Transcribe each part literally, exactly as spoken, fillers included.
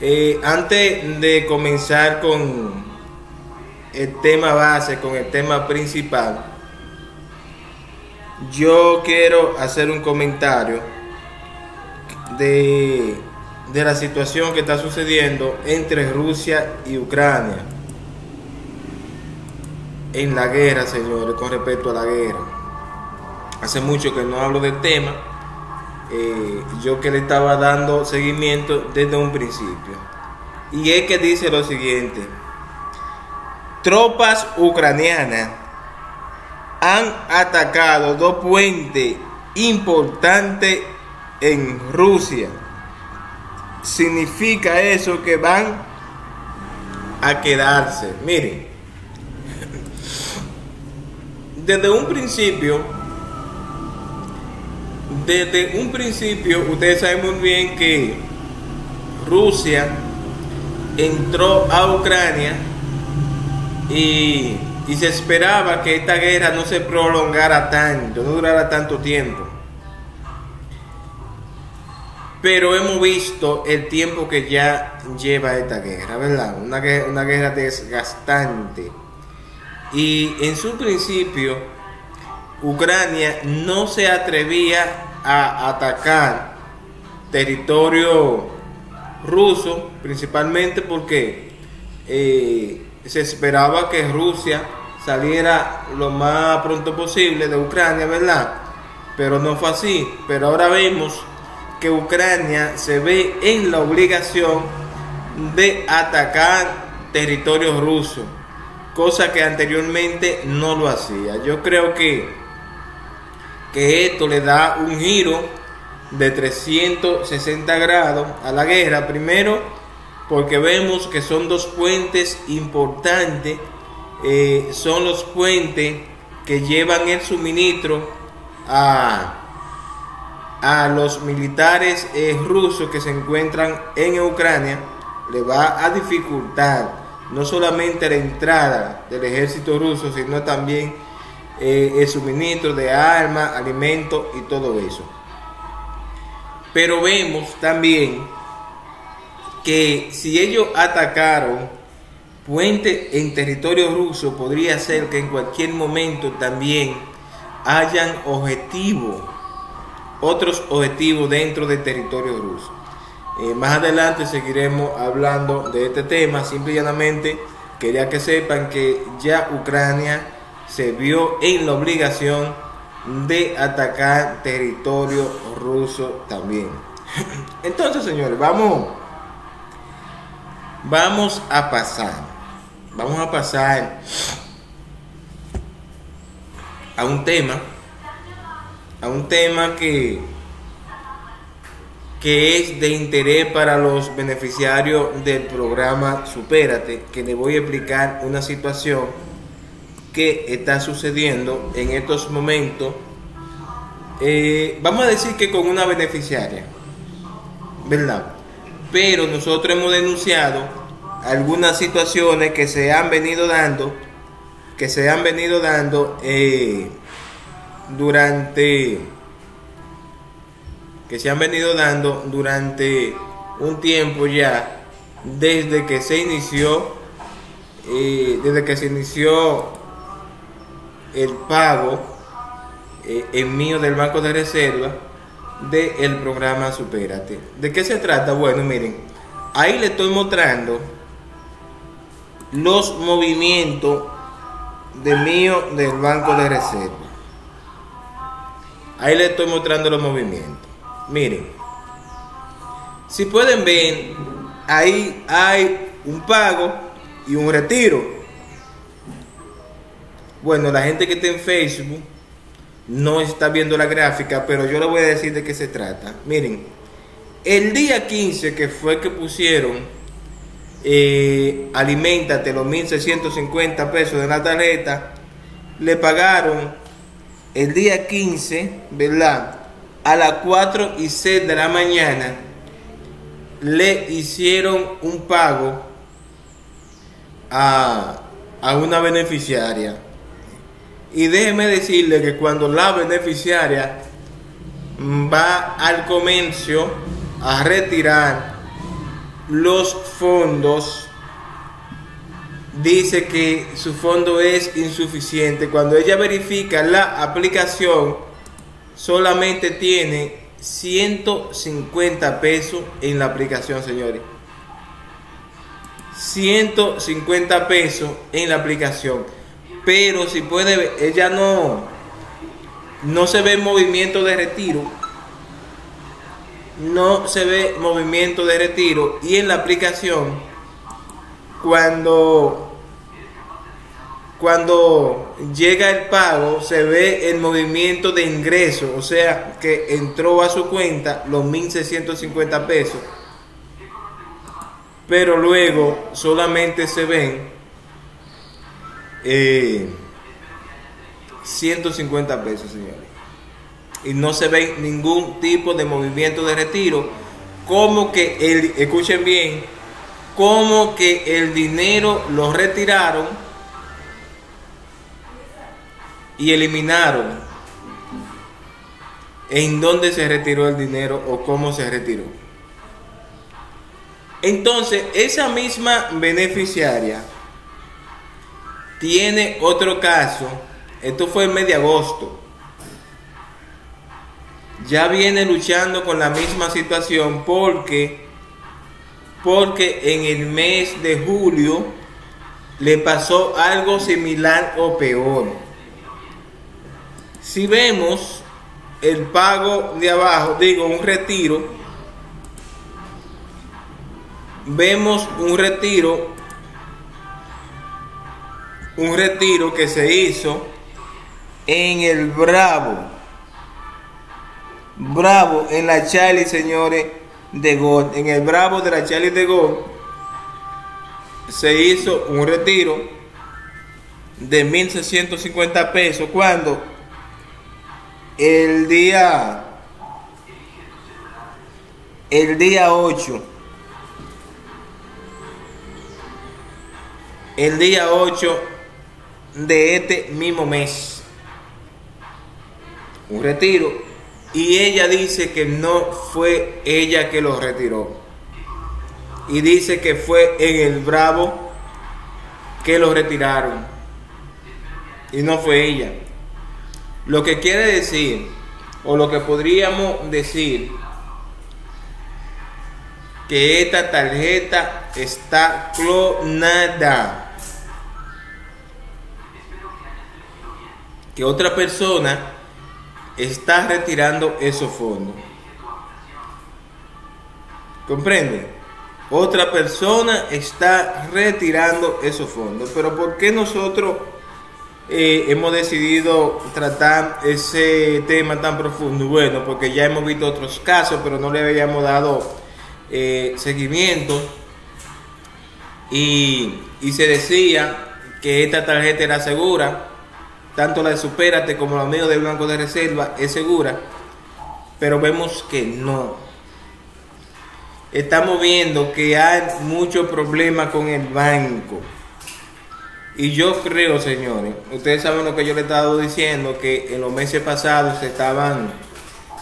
Eh, antes de comenzar con el tema base, con el tema principal, yo quiero hacer un comentario de, de la situación que está sucediendo entre Rusia y Ucrania en la guerra, señores, con respecto a la guerra. Hace mucho que no hablo del tema. Eh, yo que le estaba dando seguimiento desde un principio, y es que dice lo siguiente: tropas ucranianas han atacado dos puentes importantes en Rusia. Significa eso que van a quedarse. Miren, desde un principio Desde un principio, ustedes saben muy bien que Rusia entró a Ucrania y, y se esperaba que esta guerra no se prolongara tanto, no durara tanto tiempo. Pero hemos visto el tiempo que ya lleva esta guerra, ¿verdad? Una guerra, una guerra desgastante. Y en su principio, Ucrania no se atrevía a atacar territorio ruso, principalmente porque eh, se esperaba que Rusia saliera lo más pronto posible de Ucrania, ¿verdad? Pero no fue así. Pero ahora vemos que Ucrania se ve en la obligación de atacar territorio ruso, cosa que anteriormente no lo hacía. Yo creo que que esto le da un giro de trescientos sesenta grados a la guerra. Primero, porque vemos que son dos puentes importantes, eh, son los puentes que llevan el suministro a, a los militares eh, rusos que se encuentran en Ucrania. Le va a dificultar no solamente la entrada del ejército ruso, sino también Eh, el suministro de armas, alimentos y todo eso. Pero vemos también que si ellos atacaron puentes en territorio ruso, podría ser que en cualquier momento también hayan objetivos, otros objetivos dentro del territorio ruso. Eh, más adelante seguiremos hablando de este tema. Simple y llanamente quería que sepan que ya Ucrania se vio en la obligación de atacar territorio ruso también. Entonces, señores, vamos vamos a pasar vamos a pasar a un tema a un tema que que es de interés para los beneficiarios del programa Supérate, que les voy a explicar una situación que está sucediendo en estos momentos. Eh, vamos a decir que con una beneficiaria, ¿verdad? Pero nosotros hemos denunciado algunas situaciones que se han venido dando que se han venido dando eh, durante que se han venido dando durante un tiempo ya, desde que se inició eh, desde que se inició el pago eh, en mío del Banco de Reserva del programa Supérate. ¿De qué se trata? Bueno, miren, ahí le estoy mostrando los movimientos de mío del Banco de Reserva. Ahí le estoy mostrando los movimientos. Miren, si pueden ver, ahí hay un pago y un retiro. Bueno, la gente que está en Facebook no está viendo la gráfica, pero yo le voy a decir de qué se trata. Miren, el día quince, que fue que pusieron eh, aliméntate los mil seiscientos cincuenta pesos de la tarjeta, le pagaron el día quince, ¿verdad? A las cuatro y seis de la mañana le hicieron un pago a, a una beneficiaria. Y déjeme decirle que cuando la beneficiaria va al comercio a retirar los fondos, dice que su fondo es insuficiente. Cuando ella verifica la aplicación, solamente tiene ciento cincuenta pesos en la aplicación, señores. ciento cincuenta pesos en la aplicación. Pero si puede ver, ella no, no se ve movimiento de retiro. No se ve movimiento de retiro. Y en la aplicación, cuando... Cuando llega el pago, se ve el movimiento de ingreso, o sea, que entró a su cuenta los mil seiscientos cincuenta pesos. Pero luego solamente se ven eh, ciento cincuenta pesos, señores. Y no se ve ningún tipo de movimiento de retiro. Como que, el, escuchen bien, como que el dinero lo retiraron y eliminaron en dónde se retiró el dinero o cómo se retiró. Entonces, esa misma beneficiaria tiene otro caso. Esto fue en mes de agosto. Ya viene luchando con la misma situación porque, porque en el mes de julio le pasó algo similar o peor. Si vemos el pago de abajo, digo un retiro, vemos un retiro, un retiro que se hizo en el Bravo, Bravo en la Charlie, señores, de Gol, en el Bravo de la Charlie de Gol, se hizo un retiro de mil seiscientos cincuenta pesos cuando El día, el día ocho, el día ocho de este mismo mes, un retiro, y ella dice que no fue ella que lo retiró, y dice que fue en el Bravo que lo retiraron, y no fue ella. Lo que quiere decir, o lo que podríamos decir, que esta tarjeta está clonada. Que otra persona está retirando esos fondos. ¿Comprende? Otra persona está retirando esos fondos. Pero ¿por qué nosotros Eh, hemos decidido tratar ese tema tan profundo? Bueno, porque ya hemos visto otros casos, pero no le habíamos dado eh, seguimiento, y, y se decía que esta tarjeta era segura, tanto la de Supérate como la mía de Banco de Reserva es segura, pero vemos que no. Estamos viendo que hay mucho problema con el banco. Y yo creo, señores, ustedes saben lo que yo les he estado diciendo, que en los meses pasados estaban,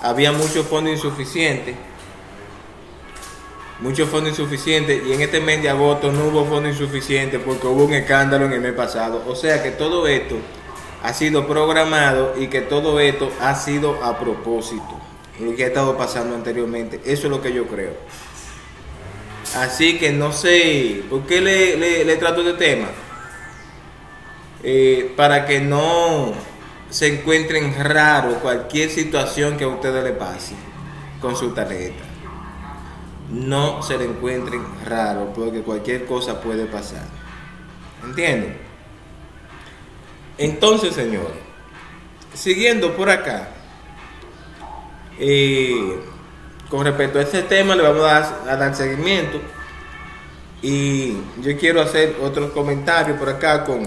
había muchos fondos insuficientes, muchos fondos insuficientes, y en este mes de agosto no hubo fondos insuficientes porque hubo un escándalo en el mes pasado. O sea que todo esto ha sido programado y que todo esto ha sido a propósito, lo que ha estado pasando anteriormente. Eso es lo que yo creo. Así que no sé, ¿por qué le, le, le trato de tema? Eh, para que no se encuentren raro cualquier situación que a ustedes le pase con su tarjeta. No se le encuentren raro porque cualquier cosa puede pasar. ¿Entienden? Entonces, señores, siguiendo por acá, eh, con respecto a este tema le vamos a dar, a dar seguimiento, y yo quiero hacer otros comentarios por acá con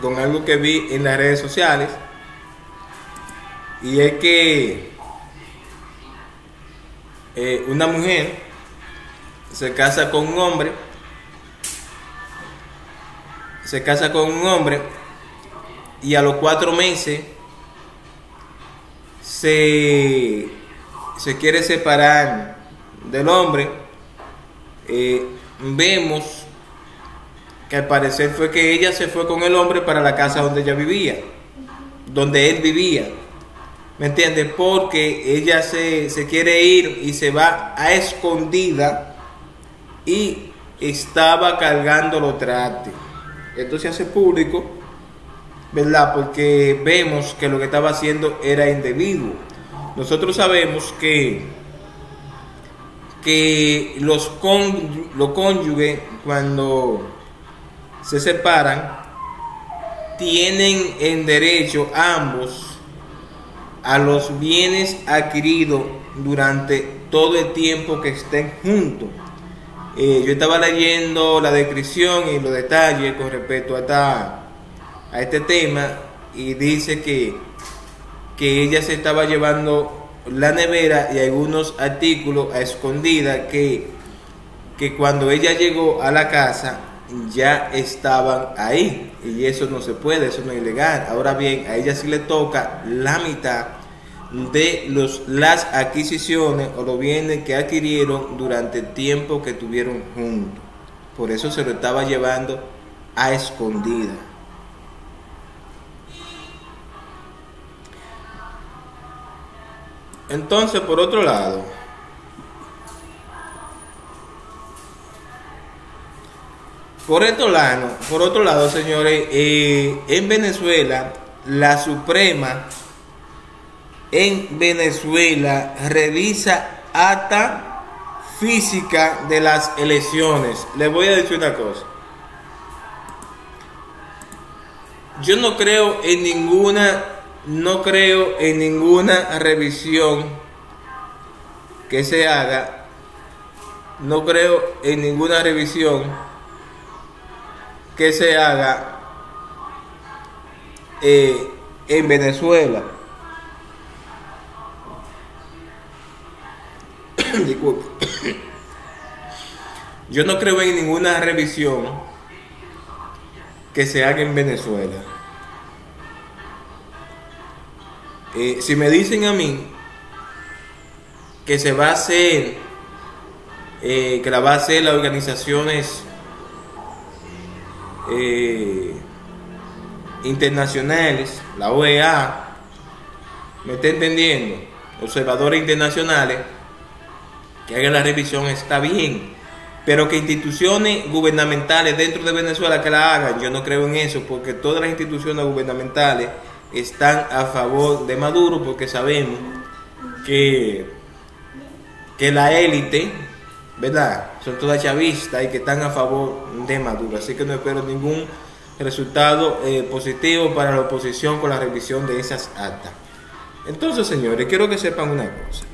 con algo que vi en las redes sociales, y es que eh, una mujer se casa con un hombre se casa con un hombre y a los cuatro meses se se quiere separar del hombre. eh, vemos que al parecer fue que ella se fue con el hombre para la casa donde ella vivía, donde él vivía, ¿me entiendes? Porque ella se, se quiere ir y se va a escondida y estaba cargando los trastes. Esto se hace público, ¿verdad? Porque vemos que lo que estaba haciendo era indebido. Nosotros sabemos que, que los, con, los cónyuges cuando se separan, tienen en derecho ambos a los bienes adquiridos durante todo el tiempo que estén juntos. Eh, yo estaba leyendo la descripción y los detalles con respecto a, esta, a este tema, y dice que, que ella se estaba llevando la nevera y algunos artículos a escondida que, que cuando ella llegó a la casa ya estaban ahí, y eso no se puede, eso no es ilegal. Ahora bien, a ella sí le toca la mitad de los, las adquisiciones o los bienes que adquirieron durante el tiempo que tuvieron juntos. Por eso se lo estaba llevando a escondida. Entonces, por otro lado, Por otro lado, por otro lado, señores, eh, en Venezuela, la Suprema en Venezuela revisa acta física de las elecciones. Les voy a decir una cosa. Yo no creo en ninguna, no creo en ninguna revisión que se haga. No creo en ninguna revisión que se haga eh, en Venezuela. Disculpe. Yo no creo en ninguna revisión que se haga en Venezuela. Eh, si me dicen a mí que se va a hacer, eh, que la va a hacer las organizaciones Eh, internacionales, la O E A, me está entendiendo, observadores internacionales, que hagan la revisión, está bien, pero que instituciones gubernamentales dentro de Venezuela que la hagan, yo no creo en eso, porque todas las instituciones gubernamentales están a favor de Maduro, porque sabemos que, que la élite, ¿verdad?, son todas chavistas y que están a favor de Maduro. Así que no espero ningún resultado eh, positivo para la oposición con la revisión de esas actas. Entonces, señores, quiero que sepan una cosa.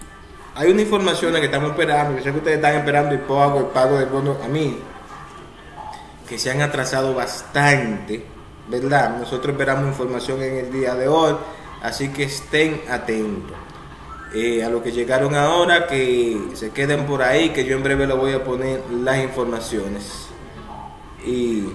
Hay una información que estamos esperando. Yo sé que ustedes están esperando el pago, el pago del bono a mí, que se han atrasado bastante, ¿verdad? Nosotros esperamos información en el día de hoy, así que estén atentos. Eh, a los que llegaron ahora, que se queden por ahí, que yo en breve les voy a poner las informaciones. Y